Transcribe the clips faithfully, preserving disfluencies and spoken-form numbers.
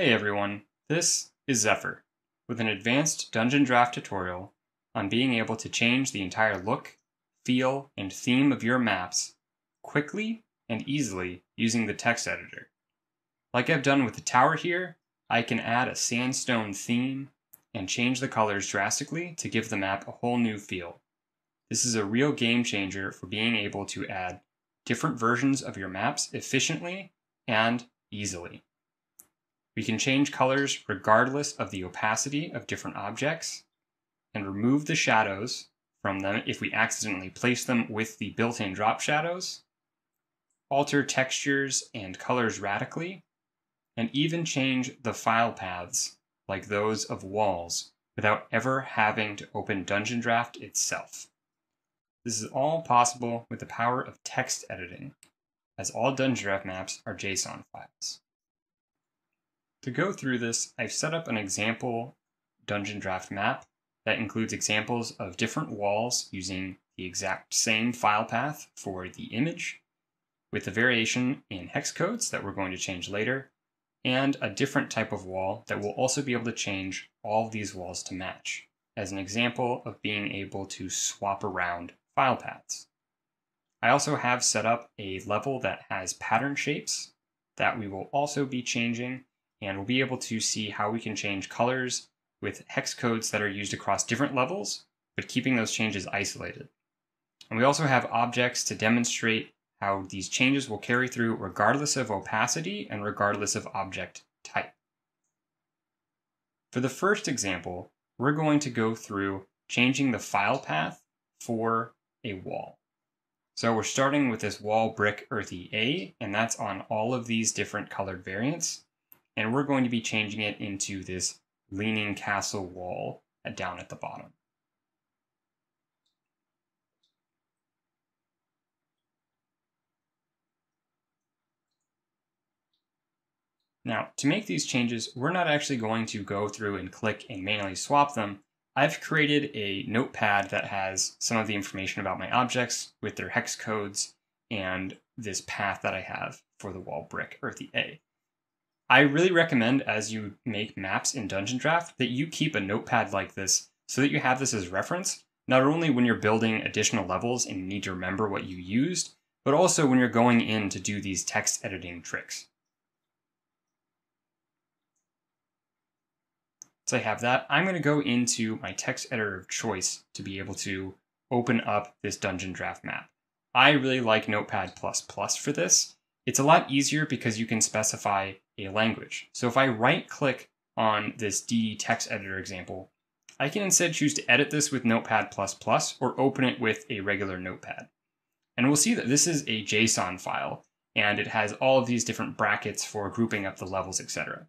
Hey everyone, this is Zephyr with an advanced Dungeon Draft tutorial on being able to change the entire look, feel, and theme of your maps quickly and easily using the text editor. Like I've done with the tower here, I can add a sandstone theme and change the colors drastically to give the map a whole new feel. This is a real game changer for being able to add different versions of your maps efficiently and easily. We can change colors regardless of the opacity of different objects and remove the shadows from them if we accidentally place them with the built-in drop shadows, alter textures and colors radically, and even change the file paths like those of walls without ever having to open Dungeondraft itself. This is all possible with the power of text editing, as all Dungeondraft maps are JSON files. To go through this, I've set up an example Dungeondraft map that includes examples of different walls using the exact same file path for the image, with a variation in hex codes that we're going to change later, and a different type of wall that will also be able to change all of these walls to match, as an example of being able to swap around file paths. I also have set up a level that has pattern shapes that we will also be changing, and we'll be able to see how we can change colors with hex codes that are used across different levels, but keeping those changes isolated. And we also have objects to demonstrate how these changes will carry through regardless of opacity and regardless of object type. For the first example, we're going to go through changing the file path for a wall. So we're starting with this wall brick earthy A, and that's on all of these different colored variants. And we're going to be changing it into this leaning castle wall down at the bottom. Now, to make these changes, we're not actually going to go through and click and manually swap them. I've created a notepad that has some of the information about my objects with their hex codes and this path that I have for the wall brick earthy A. I really recommend, as you make maps in Dungeondraft, that you keep a notepad like this so that you have this as reference, not only when you're building additional levels and you need to remember what you used, but also when you're going in to do these text editing tricks. So I have that. I'm going to go into my text editor of choice to be able to open up this Dungeondraft map. I really like Notepad plus plus for this. It's a lot easier because you can specify a language. So if I right-click on this D text editor example, I can instead choose to edit this with Notepad plus plus or open it with a regular notepad. And we'll see that this is a JSON file, and it has all of these different brackets for grouping up the levels, et cetera.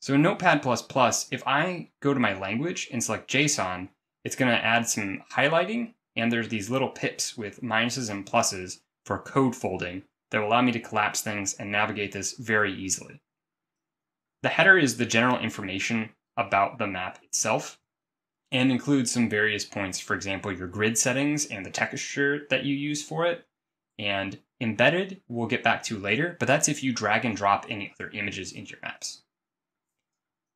So in Notepad plus plus, if I go to my language and select JSON, it's going to add some highlighting, and there's these little pips with minuses and pluses for code folding that will allow me to collapse things and navigate this very easily. The header is the general information about the map itself and includes some various points, for example, your grid settings and the texture that you use for it. And embedded, we'll get back to later, but that's if you drag and drop any other images into your maps.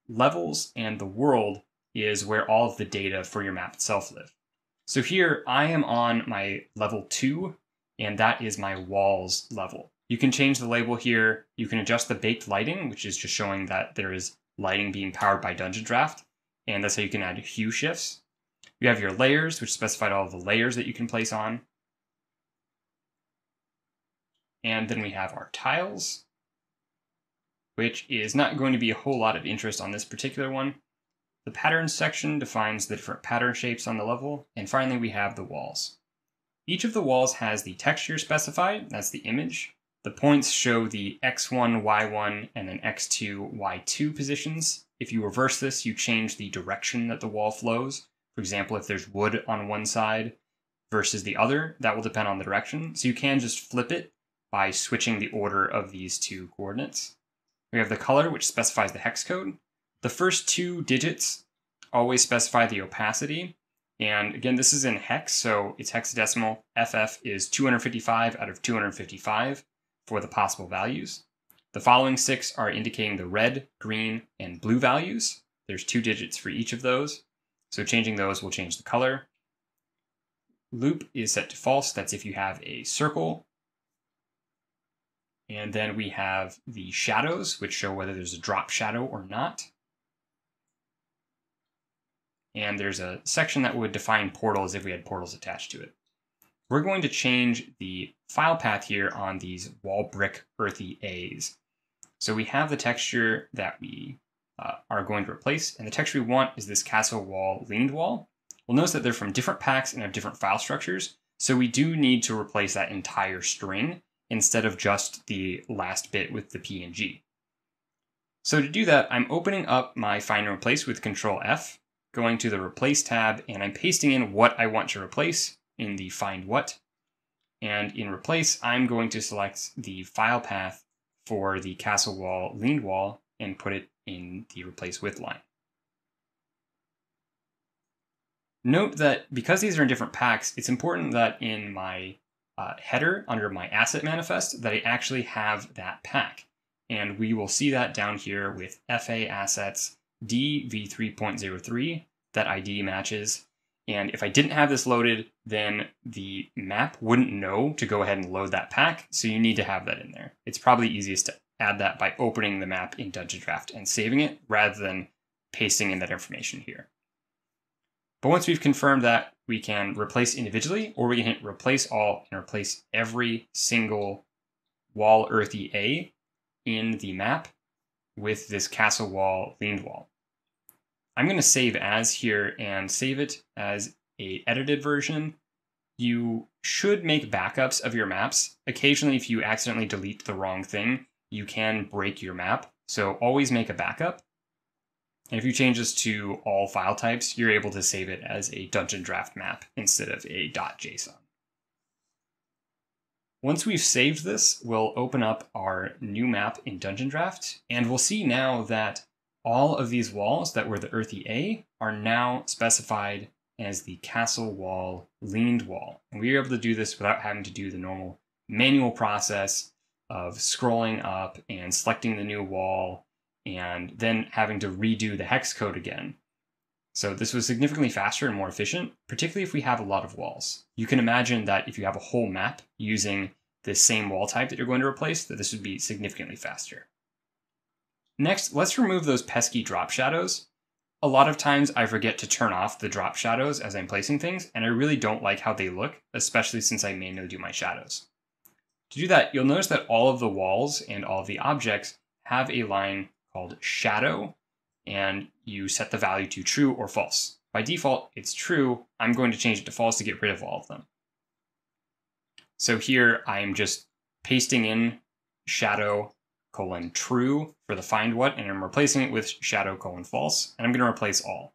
Levels and the world is where all of the data for your map itself live. So here I am on my level two, and that is my walls level. You can change the label here. You can adjust the baked lighting, which is just showing that there is lighting being powered by Dungeondraft. And that's how you can add hue shifts. You have your layers, which specified all the layers that you can place on. And then we have our tiles, which is not going to be a whole lot of interest on this particular one. The patterns section defines the different pattern shapes on the level. And finally, we have the walls. Each of the walls has the texture specified, that's the image. The points show the X one, Y one, and then X two, Y two positions. If you reverse this, you change the direction that the wall flows. For example, if there's wood on one side versus the other, that will depend on the direction. So you can just flip it by switching the order of these two coordinates. We have the color, which specifies the hex code. The first two digits always specify the opacity. And again, this is in hex, so it's hexadecimal. F F is two hundred fifty-five out of two hundred fifty-five for the possible values. The following six are indicating the red, green, and blue values. There's two digits for each of those, so changing those will change the color. Loop is set to false. That's if you have a circle. And then we have the shadows, which show whether there's a drop shadow or not. And there's a section that would define portals if we had portals attached to it. We're going to change the file path here on these wall brick earthy A's. So we have the texture that we uh, are going to replace, and the texture we want is this castle wall leaned wall. We'll notice that they're from different packs and have different file structures, so we do need to replace that entire string instead of just the last bit with the P N G. So to do that, I'm opening up my Find and Replace with Control F, going to the Replace tab, and I'm pasting in what I want to replace in the Find What. And in Replace, I'm going to select the file path for the castle wall leaned wall and put it in the Replace With line. Note that because these are in different packs, it's important that in my uh, header under my asset manifest that I actually have that pack. And we will see that down here with F A assets D V three point zero three, that I D matches. And if I didn't have this loaded, then the map wouldn't know to go ahead and load that pack. So you need to have that in there. It's probably easiest to add that by opening the map in Dungeondraft and saving it rather than pasting in that information here. But once we've confirmed that, we can replace individually, or we can hit replace all and replace every single wall earthy A in the map with this castle wall leaned wall. I'm going to save as here and save it as a edited version. You should make backups of your maps. Occasionally, if you accidentally delete the wrong thing, you can break your map. So always make a backup. And if you change this to all file types, you're able to save it as a Dungeon Draft map instead of a .json. Once we've saved this, we'll open up our new map in Dungeon Draft, and we'll see now that all of these walls that were the earthy A are now specified as the castle wall leaned wall. And we were able to do this without having to do the normal manual process of scrolling up and selecting the new wall and then having to redo the hex code again. So this was significantly faster and more efficient, particularly if we have a lot of walls. You can imagine that if you have a whole map using the same wall type that you're going to replace, that this would be significantly faster. Next, let's remove those pesky drop shadows. A lot of times I forget to turn off the drop shadows as I'm placing things, and I really don't like how they look, especially since I manually do my shadows. To do that, you'll notice that all of the walls and all of the objects have a line called shadow, and you set the value to true or false. By default, it's true. I'm going to change it to false to get rid of all of them. So here I'm just pasting in shadow colon true for the find what, and I'm replacing it with shadow colon false, and I'm going to replace all.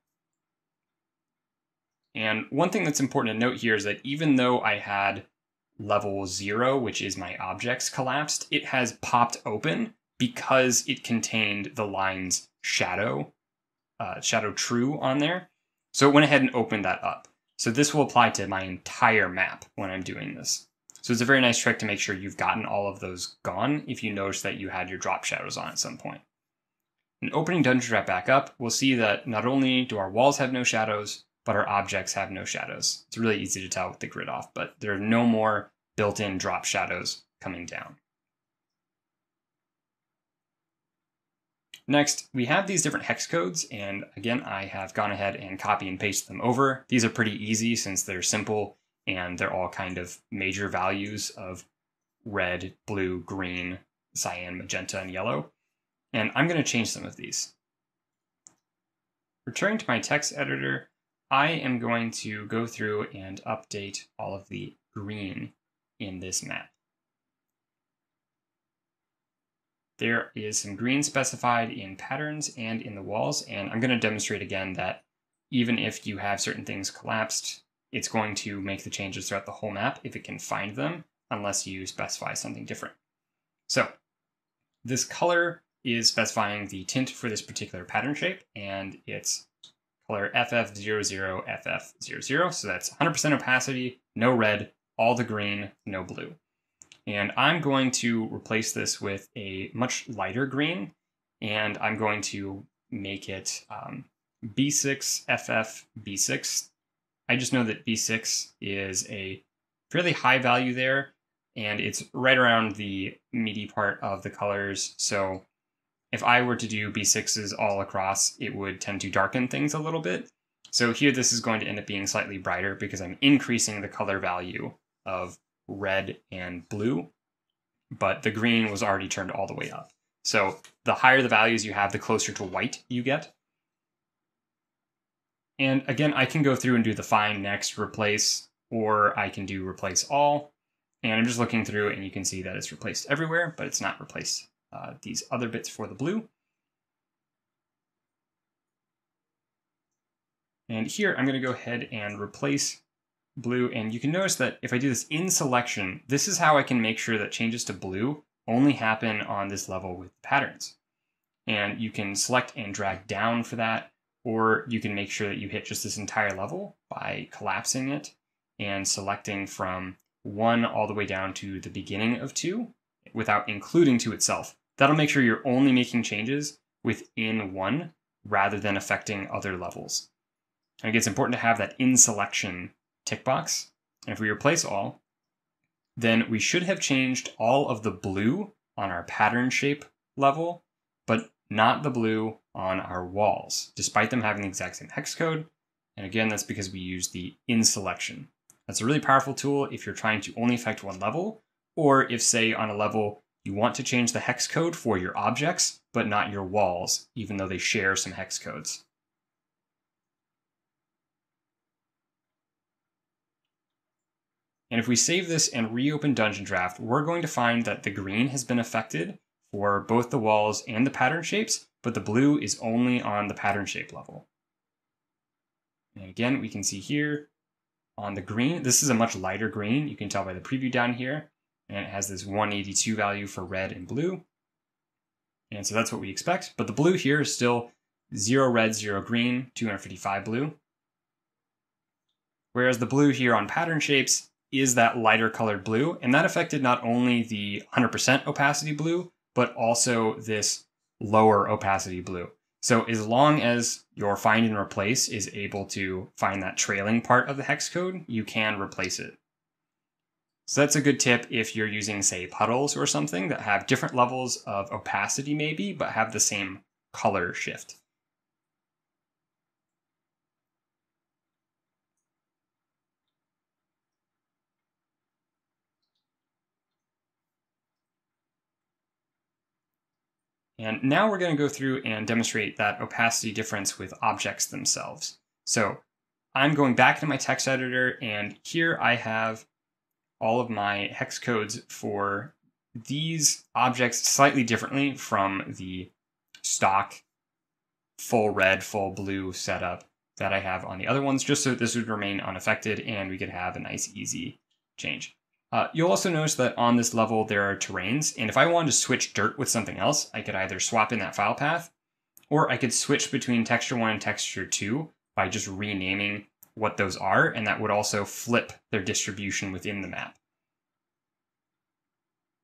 And one thing that's important to note here is that even though I had level zero, which is my objects collapsed, it has popped open because it contained the lines shadow, uh, shadow true on there. So it went ahead and opened that up. So this will apply to my entire map when I'm doing this. So it's a very nice trick to make sure you've gotten all of those gone if you notice that you had your drop shadows on at some point. And opening Dungeondraft back up, we'll see that not only do our walls have no shadows, but our objects have no shadows. It's really easy to tell with the grid off, but there are no more built-in drop shadows coming down. Next, we have these different hex codes, and again, I have gone ahead and copy and pasted them over. These are pretty easy since they're simple, and they're all kind of major values of red, blue, green, cyan, magenta, and yellow. And I'm going to change some of these. Returning to my text editor, I am going to go through and update all of the green in this map. There is some green specified in patterns and in the walls, and I'm going to demonstrate again that even if you have certain things collapsed, it's going to make the changes throughout the whole map if it can find them, unless you specify something different. So this color is specifying the tint for this particular pattern shape, and it's color F F zero zero F F zero zero, so that's one hundred percent opacity, no red, all the green, no blue. And I'm going to replace this with a much lighter green, and I'm going to make it um, B six F F B six. I just know that B six is a fairly high value there, and it's right around the meaty part of the colors. So if I were to do B sixes all across, it would tend to darken things a little bit. So here this is going to end up being slightly brighter because I'm increasing the color value of red and blue, but the green was already turned all the way up. So the higher the values you have, the closer to white you get. And again, I can go through and do the find, next, replace, or I can do replace all. And I'm just looking through and you can see that it's replaced everywhere, but it's not replaced uh, these other bits for the blue. And here I'm going to go ahead and replace blue. And you can notice that if I do this in selection, this is how I can make sure that changes to blue only happen on this level with patterns. And you can select and drag down for that, or you can make sure that you hit just this entire level by collapsing it and selecting from one all the way down to the beginning of two without including two itself. That'll make sure you're only making changes within one rather than affecting other levels. And again, it's important to have that in selection tick box. And if we replace all, then we should have changed all of the blue on our pattern shape level, but not the blue on our walls, despite them having the exact same hex code. And again, that's because we use the in selection. That's a really powerful tool if you're trying to only affect one level, or if, say, on a level you want to change the hex code for your objects, but not your walls, even though they share some hex codes. And if we save this and reopen Dungeondraft, we're going to find that the green has been affected for both the walls and the pattern shapes, but the blue is only on the pattern shape level. And again, we can see here on the green, this is a much lighter green. You can tell by the preview down here, and it has this one eighty-two value for red and blue. And so that's what we expect, but the blue here is still zero red, zero green, two hundred fifty-five blue. Whereas the blue here on pattern shapes is that lighter colored blue, and that affected not only the one hundred percent opacity blue, but also this lower opacity blue. So as long as your find and replace is able to find that trailing part of the hex code, you can replace it. So that's a good tip if you're using, say, puddles or something that have different levels of opacity maybe, but have the same color shift. And now we're going to go through and demonstrate that opacity difference with objects themselves. So I'm going back into my text editor, and here I have all of my hex codes for these objects slightly differently from the stock full red, full blue setup that I have on the other ones, just so that this would remain unaffected and we could have a nice, easy change. Uh, you'll also notice that on this level there are terrains, and if I wanted to switch dirt with something else, I could either swap in that file path, or I could switch between texture one and texture two by just renaming what those are, and that would also flip their distribution within the map.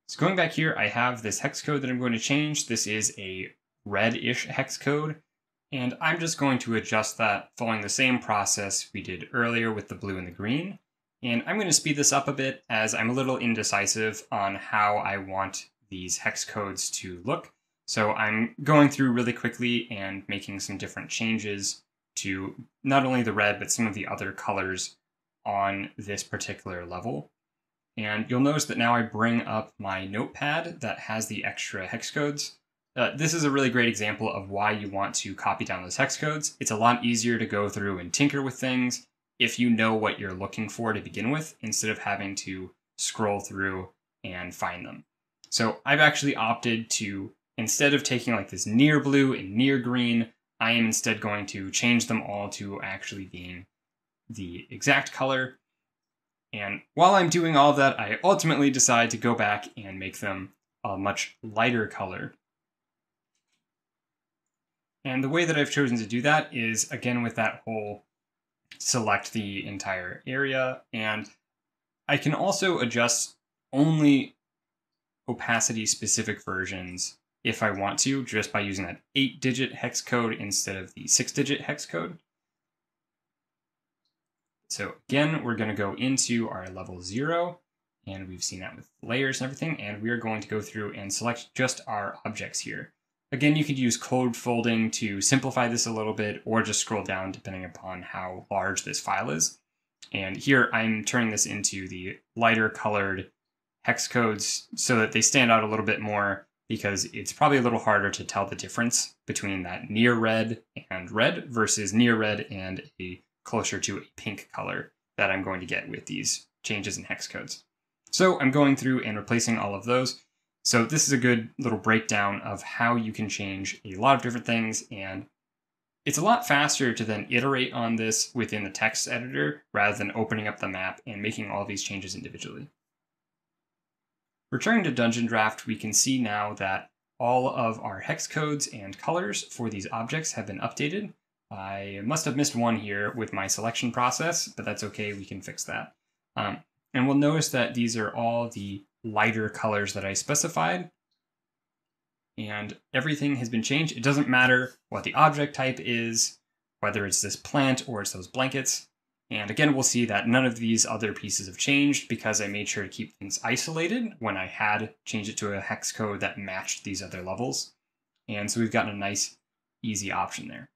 So going back here, I have this hex code that I'm going to change. This is a red-ish hex code, and I'm just going to adjust that following the same process we did earlier with the blue and the green. And I'm going to speed this up a bit as I'm a little indecisive on how I want these hex codes to look. So I'm going through really quickly and making some different changes to not only the red, but some of the other colors on this particular level. And you'll notice that now I bring up my notepad that has the extra hex codes. Uh, this is a really great example of why you want to copy down those hex codes. It's a lot easier to go through and tinker with things if you know what you're looking for to begin with, instead of having to scroll through and find them. So I've actually opted to, instead of taking like this near blue and near green, I am instead going to change them all to actually being the exact color. And while I'm doing all that, I ultimately decide to go back and make them a much lighter color. And the way that I've chosen to do that is, again, with that whole select the entire area, and I can also adjust only opacity specific versions if I want to, just by using that eight digit hex code instead of the six digit hex code. So again, we're going to go into our level zero, and we've seen that with layers and everything, and we are going to go through and select just our objects here. Again, you could use code folding to simplify this a little bit, or just scroll down depending upon how large this file is. And here I'm turning this into the lighter colored hex codes so that they stand out a little bit more, because it's probably a little harder to tell the difference between that near red and red versus near red and a closer to a pink color that I'm going to get with these changes in hex codes. So I'm going through and replacing all of those. So this is a good little breakdown of how you can change a lot of different things, and it's a lot faster to then iterate on this within the text editor rather than opening up the map and making all these changes individually. Returning to Dungeondraft, we can see now that all of our hex codes and colors for these objects have been updated. I must have missed one here with my selection process, but that's okay, we can fix that. Um, and we'll notice that these are all the lighter colors that I specified, and everything has been changed. It doesn't matter what the object type is, whether it's this plant or it's those blankets. And again, we'll see that none of these other pieces have changed because I made sure to keep things isolated when I had changed it to a hex code that matched these other levels. And so we've gotten a nice, easy option there.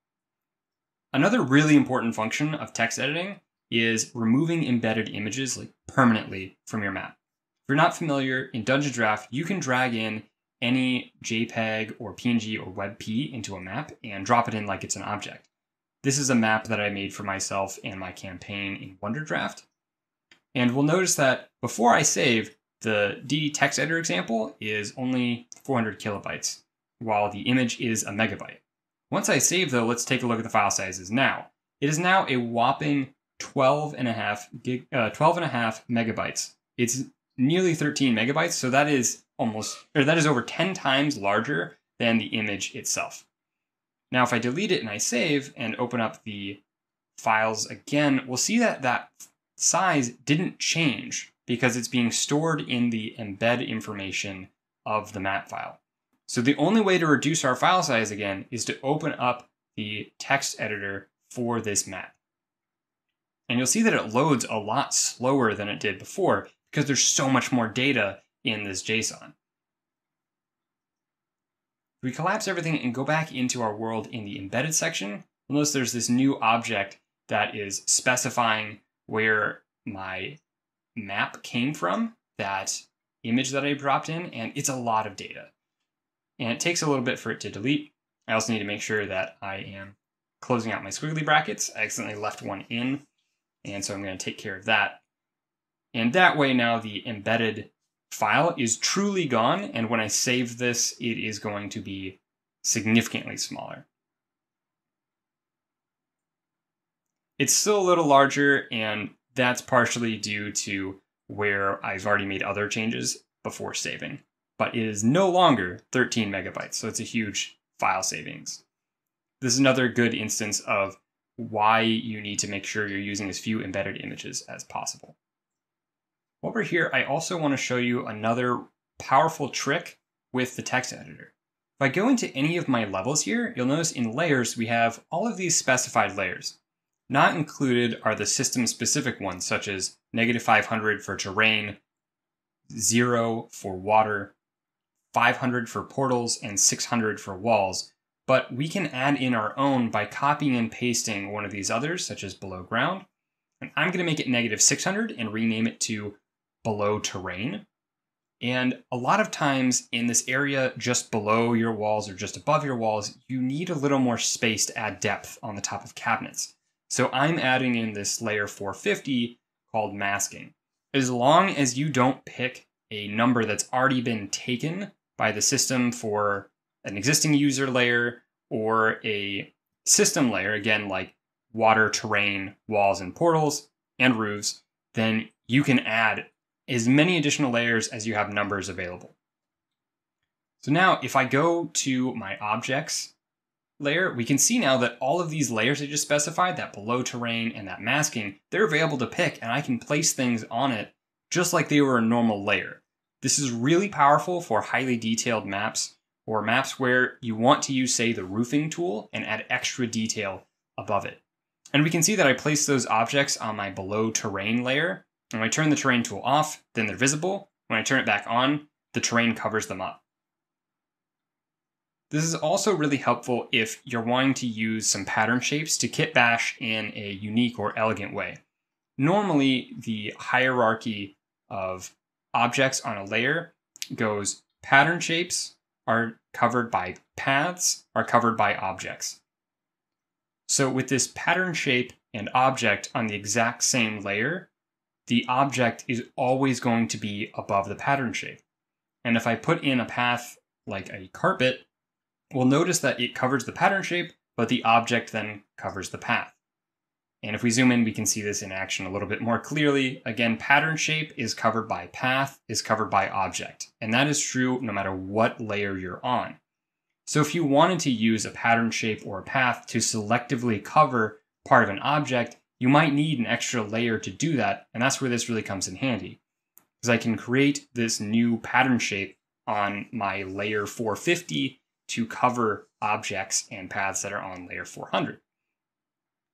Another really important function of text editing is removing embedded images like permanently from your map. If you're not familiar, in Dungeondraft, you can drag in any JPEG or P N G or WebP into a map and drop it in like it's an object. This is a map that I made for myself and my campaign in Wonder Draft. And we'll notice that before I save, the D text editor example is only four hundred kilobytes, while the image is a megabyte. Once I save though, let's take a look at the file sizes now. It is now a whopping twelve and a half megabytes. It's nearly thirteen megabytes, so that is almost, or that is over ten times larger than the image itself. Now, if I delete it and I save and open up the files again, we'll see that that size didn't change because it's being stored in the embed information of the map file. So the only way to reduce our file size again is to open up the text editor for this map. And you'll see that it loads a lot slower than it did before because there's so much more data in this JSON. If we collapse everything and go back into our world in the embedded section, you'll notice there's this new object that is specifying where my map came from, that image that I dropped in, and it's a lot of data. And it takes a little bit for it to delete. I also need to make sure that I am closing out my squiggly brackets. I accidentally left one in, and so I'm going to take care of that. And that way now the embedded file is truly gone, and when I save this, it is going to be significantly smaller. It's still a little larger, and that's partially due to where I've already made other changes before saving, but it is no longer thirteen megabytes, so it's a huge file savings. This is another good instance of why you need to make sure you're using as few embedded images as possible. Over here, I also want to show you another powerful trick with the text editor. If I go into any of my levels here, you'll notice in layers, we have all of these specified layers. Not included are the system-specific ones, such as negative five hundred for terrain, zero for water, five hundred for portals, and six hundred for walls. But we can add in our own by copying and pasting one of these others, such as below ground. And I'm going to make it negative six hundred and rename it to below terrain. And a lot of times in this area just below your walls or just above your walls, you need a little more space to add depth on the top of cabinets. So I'm adding in this layer four fifty called masking. As long as you don't pick a number that's already been taken by the system for an existing user layer or a system layer, again, like water, terrain, walls, and portals, and roofs, then you can add as many additional layers as you have numbers available. So now if I go to my objects layer, we can see now that all of these layers I just specified, that below terrain and that masking, they're available to pick, and I can place things on it just like they were a normal layer. This is really powerful for highly detailed maps or maps where you want to use, say, the roofing tool and add extra detail above it. And we can see that I place those objects on my below terrain layer. And when I turn the terrain tool off, then they're visible. When I turn it back on, the terrain covers them up. This is also really helpful if you're wanting to use some pattern shapes to kitbash in a unique or elegant way. Normally, the hierarchy of objects on a layer goes pattern shapes are covered by paths, are covered by objects. So with this pattern shape and object on the exact same layer, the object is always going to be above the pattern shape. And if I put in a path like a carpet, we'll notice that it covers the pattern shape, but the object then covers the path. And if we zoom in, we can see this in action a little bit more clearly. Again, pattern shape is covered by path, is covered by object. And that is true no matter what layer you're on. So if you wanted to use a pattern shape or a path to selectively cover part of an object, you might need an extra layer to do that. And that's where this really comes in handy, because I can create this new pattern shape on my layer four fifty to cover objects and paths that are on layer four hundred.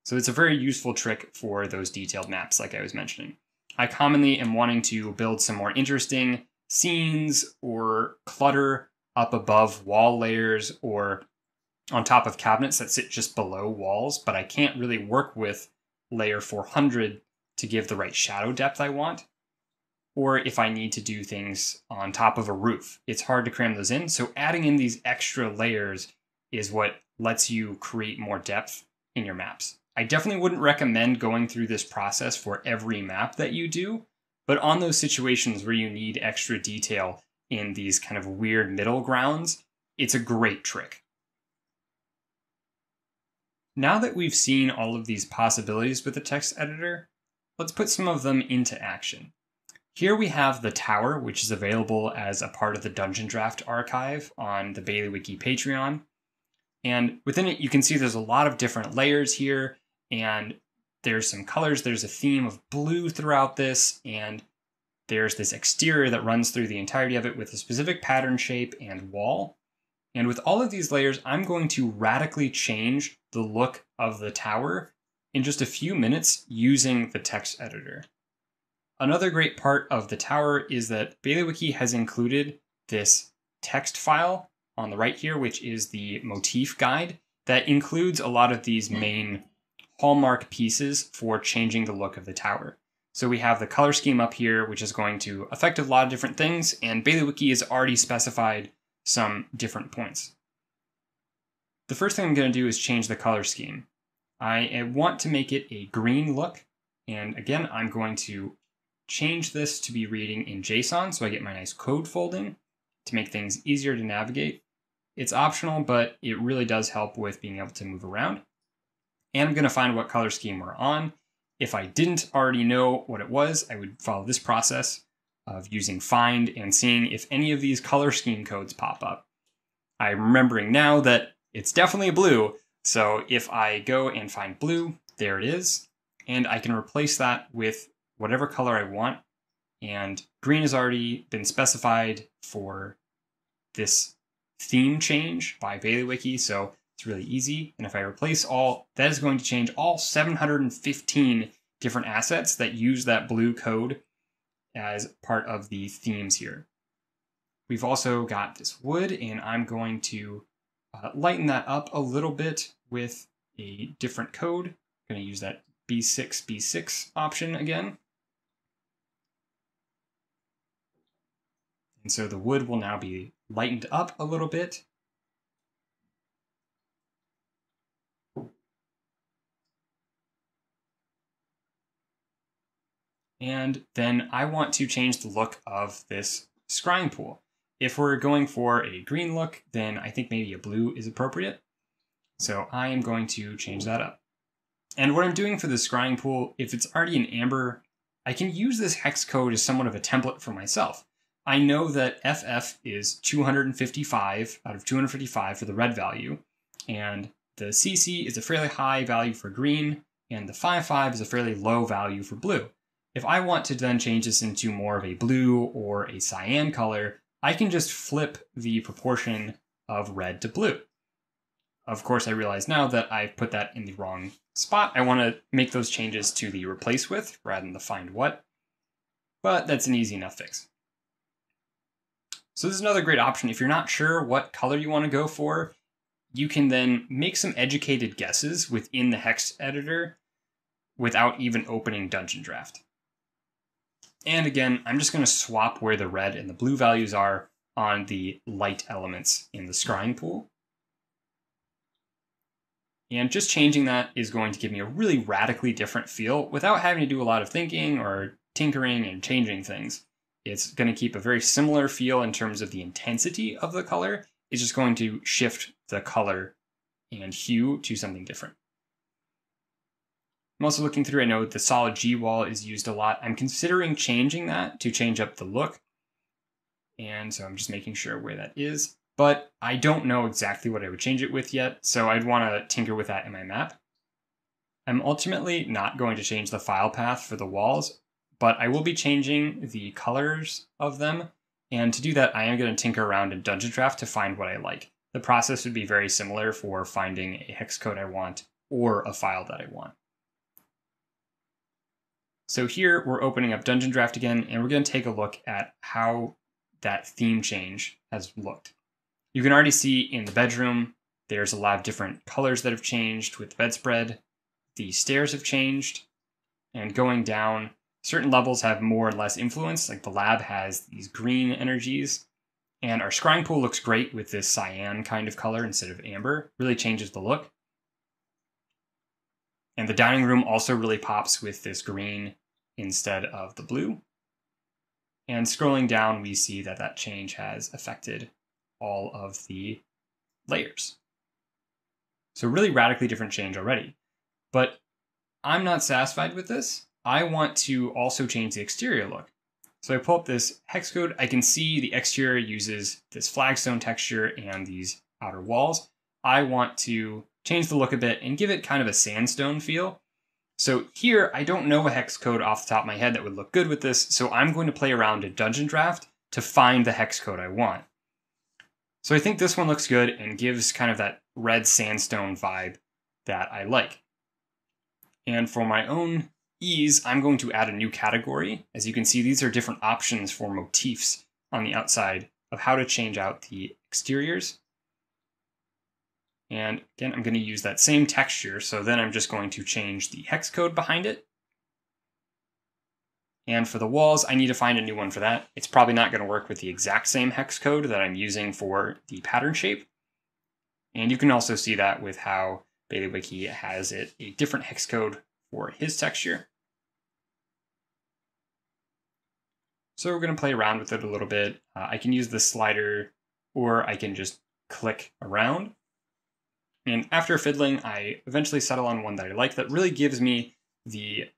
So it's a very useful trick for those detailed maps like I was mentioning. I commonly am wanting to build some more interesting scenes or clutter up above wall layers or on top of cabinets that sit just below walls, but I can't really work with layer four hundred to give the right shadow depth I want. Or if I need to do things on top of a roof, it's hard to cram those in. So adding in these extra layers is what lets you create more depth in your maps. I definitely wouldn't recommend going through this process for every map that you do, but on those situations where you need extra detail in these kind of weird middle grounds, it's a great trick. Now that we've seen all of these possibilities with the text editor, let's put some of them into action. Here we have the Tower, which is available as a part of the Dungeon Draft archive on the BaileyWiki Patreon. And within it, you can see there's a lot of different layers here, and there's some colors. There's a theme of blue throughout this, and there's this exterior that runs through the entirety of it with a specific pattern shape and wall. And with all of these layers, I'm going to radically change the look of the Tower in just a few minutes using the text editor. Another great part of the Tower is that BaileyWiki has included this text file on the right here, which is the motif guide that includes a lot of these main hallmark pieces for changing the look of the Tower. So we have the color scheme up here, which is going to affect a lot of different things, and BaileyWiki has already specified some different points. The first thing I'm going to do is change the color scheme. I want to make it a green look, and again, I'm going to change this to be reading in JSON so I get my nice code folding to make things easier to navigate. It's optional, but it really does help with being able to move around. And I'm going to find what color scheme we're on. If I didn't already know what it was, I would follow this process of using find and seeing if any of these color scheme codes pop up. I'm remembering now that it's definitely blue. So if I go and find blue, there it is. And I can replace that with whatever color I want, and green has already been specified for this theme change by BaileyWiki, so it's really easy. And if I replace all, that is going to change all seven hundred fifteen different assets that use that blue code as part of the themes here. We've also got this wood, and I'm going to uh, lighten that up a little bit with a different code. I'm going to use that B six B six option again. And so the wood will now be lightened up a little bit. And then I want to change the look of this scrying pool. If we're going for a green look, then I think maybe a blue is appropriate. So I am going to change that up. And what I'm doing for the scrying pool, if it's already in amber, I can use this hex code as somewhat of a template for myself. I know that F F is two hundred fifty-five out of two hundred fifty-five for the red value, and the C C is a fairly high value for green, and the fifty-five is a fairly low value for blue. If I want to then change this into more of a blue or a cyan color, I can just flip the proportion of red to blue. Of course, I realize now that I've put that in the wrong spot. I want to make those changes to the replace with rather than the find what, but that's an easy enough fix. So this is another great option. If you're not sure what color you want to go for, you can then make some educated guesses within the hex editor without even opening Dungeon Draft. And again, I'm just going to swap where the red and the blue values are on the light elements in the scrying pool. And just changing that is going to give me a really radically different feel without having to do a lot of thinking or tinkering and changing things. It's going to keep a very similar feel in terms of the intensity of the color. It's just going to shift the color and hue to something different. I'm also looking through, I know the solid G wall is used a lot. I'm considering changing that to change up the look. And so I'm just making sure where that is. But I don't know exactly what I would change it with yet, so I'd want to tinker with that in my map. I'm ultimately not going to change the file path for the walls, but I will be changing the colors of them. And to do that, I am going to tinker around in Dungeon Draft to find what I like. The process would be very similar for finding a hex code I want or a file that I want. So here we're opening up Dungeon Draft again, and we're going to take a look at how that theme change has looked. You can already see in the bedroom, there's a lot of different colors that have changed with the bedspread. The stairs have changed, and going down, certain levels have more and less influence, like the lab has these green energies, and our scrying pool looks great with this cyan kind of color instead of amber, really changes the look. And the dining room also really pops with this green instead of the blue. And scrolling down, we see that that change has affected all of the layers. So really radically different change already. But I'm not satisfied with this. I want to also change the exterior look. So I pull up this hex code. I can see the exterior uses this flagstone texture and these outer walls. I want to change the look a bit and give it kind of a sandstone feel. So here, I don't know a hex code off the top of my head that would look good with this, so I'm going to play around in Dungeon Draft to find the hex code I want. So I think this one looks good and gives kind of that red sandstone vibe that I like. And for my own ease, I'm going to add a new category. As you can see, these are different options for motifs on the outside of how to change out the exteriors. And again, I'm going to use that same texture, so then I'm just going to change the hex code behind it. And for the walls, I need to find a new one for that. It's probably not going to work with the exact same hex code that I'm using for the pattern shape. And you can also see that with how BaileyWiki has it a different hex code for his texture. So we're going to play around with it a little bit. Uh, I can use the slider, or I can just click around. And after fiddling, I eventually settle on one that I like that really gives me the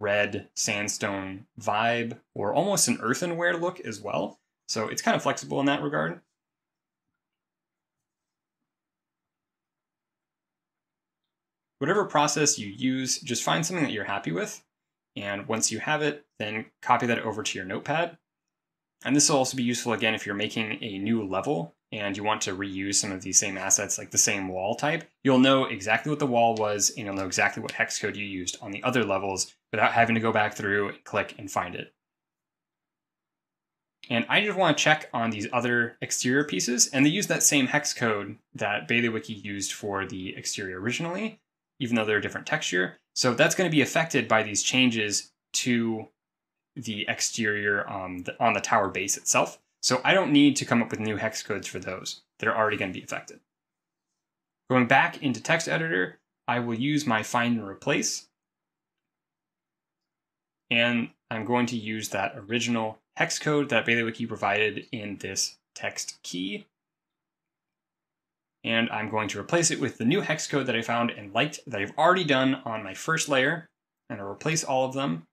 red sandstone vibe, or almost an earthenware look as well. So it's kind of flexible in that regard. Whatever process you use, just find something that you're happy with. And once you have it, then copy that over to your notepad. And this will also be useful again if you're making a new level and you want to reuse some of these same assets, like the same wall type. You'll know exactly what the wall was, and you'll know exactly what hex code you used on the other levels without having to go back through and click and find it. And I just want to check on these other exterior pieces, and they use that same hex code that BaileyWiki used for the exterior originally, even though they're a different texture. So that's going to be affected by these changes to the exterior on the, on the tower base itself. So I don't need to come up with new hex codes for those. They're already going to be affected. Going back into text editor, I will use my find and replace. And I'm going to use that original hex code that BaileyWiki provided in this text key. And I'm going to replace it with the new hex code that I found and liked that I've already done on my first layer. And I'll replace all of them.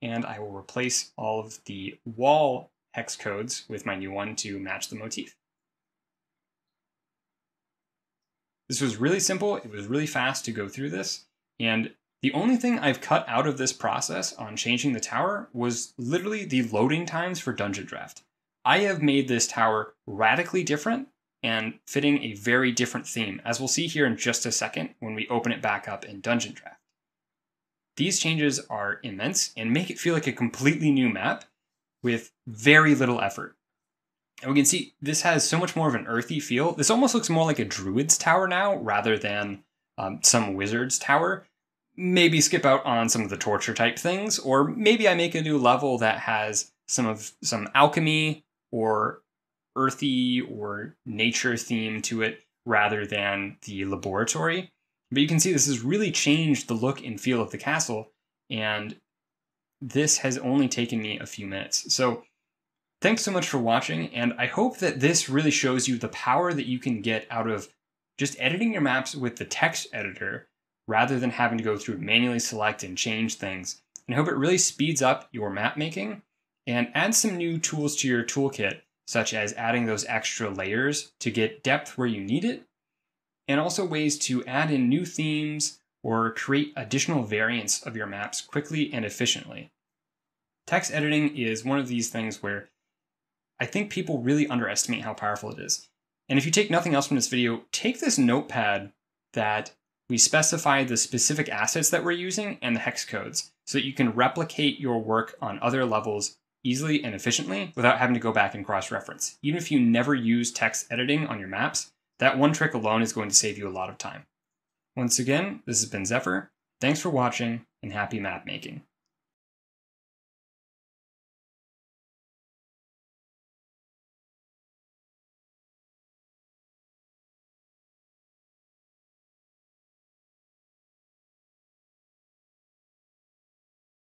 And I will replace all of the wall hex codes with my new one to match the motif. This was really simple. It was really fast to go through this. And The only thing I've cut out of this process on changing the tower was literally the loading times for Dungeon Draft. I have made this tower radically different and fitting a very different theme, as we'll see here in just a second when we open it back up in Dungeon Draft. These changes are immense and make it feel like a completely new map with very little effort. And we can see this has so much more of an earthy feel. This almost looks more like a druid's tower now rather than um, some wizard's tower. Maybe skip out on some of the torture type things, or maybe I make a new level that has some of some alchemy or earthy or nature theme to it rather than the laboratory. But you can see this has really changed the look and feel of the castle, and this has only taken me a few minutes. So thanks so much for watching, and I hope that this really shows you the power that you can get out of just editing your maps with the text editor rather than having to go through and manually select and change things. And I hope it really speeds up your map making and adds some new tools to your toolkit, such as adding those extra layers to get depth where you need it, and also ways to add in new themes or create additional variants of your maps quickly and efficiently. Text editing is one of these things where I think people really underestimate how powerful it is. And if you take nothing else from this video, take this notepad that we specify the specific assets that we're using and the hex codes so that you can replicate your work on other levels easily and efficiently without having to go back and cross-reference. Even if you never use text editing on your maps, that one trick alone is going to save you a lot of time. Once again, this has been Zephyr. Thanks for watching, and happy map making.